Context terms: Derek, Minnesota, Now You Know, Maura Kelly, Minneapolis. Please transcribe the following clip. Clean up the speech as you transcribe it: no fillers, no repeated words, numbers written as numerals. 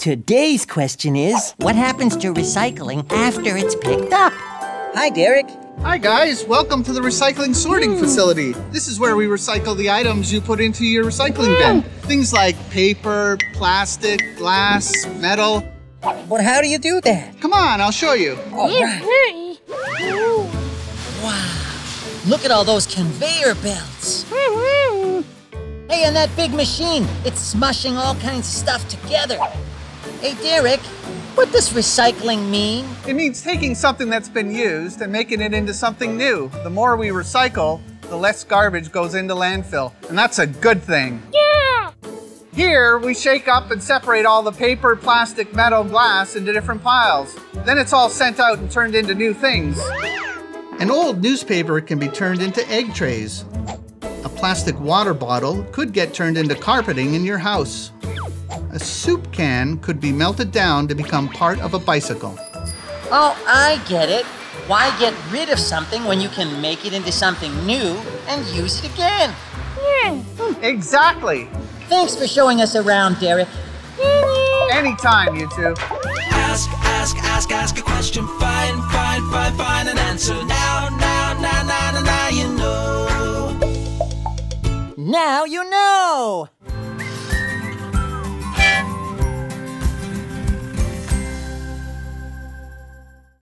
Today's question is, what happens to recycling after it's picked up? Hi, Derek. Hi, guys. Welcome to the recycling sorting facility. This is where we recycle the items you put into your recycling bin. Things like paper, plastic, glass, metal. But how do you do that? Come on, I'll show you. All right. Wow, look at all those conveyor belts. Hey, and that big machine, it's smushing all kinds of stuff together. Hey, Derek, what does recycling mean? It means taking something that's been used and making it into something new. The more we recycle, the less garbage goes into landfill, and that's a good thing. Yeah! Here, we shake up and separate all the paper, plastic, metal, glass into different piles. Then it's all sent out and turned into new things. An old newspaper can be turned into egg trays. A plastic water bottle could get turned into carpeting in your house. A soup can could be melted down to become part of a bicycle. Oh, I get it. Why get rid of something when you can make it into something new and use it again? Yeah. Exactly. Thanks for showing us around, Derek. Anytime, you two. Ask a question. Find an answer. Now you know. Now you know.